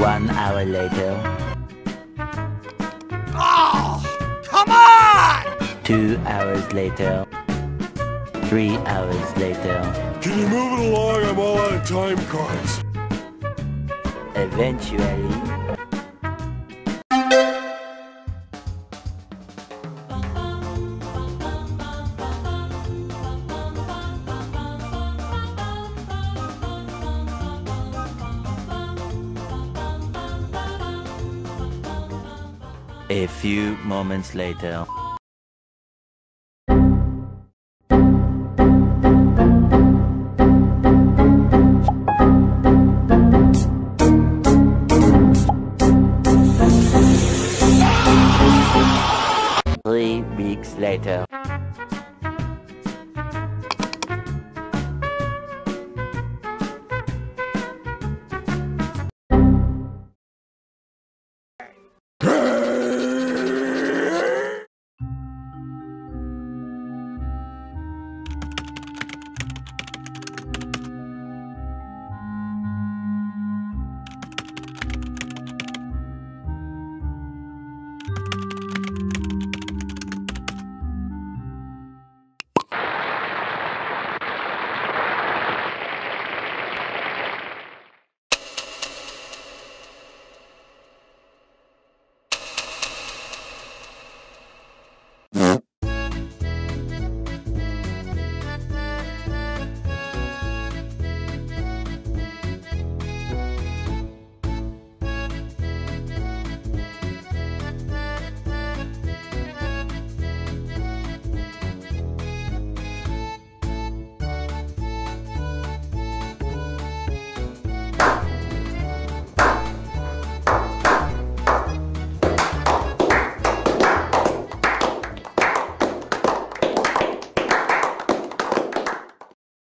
1 hour later. Oh, come on! 2 hours later. 3 hours later. Can you move it along? I'm all out of time cards. Eventually. A few moments later.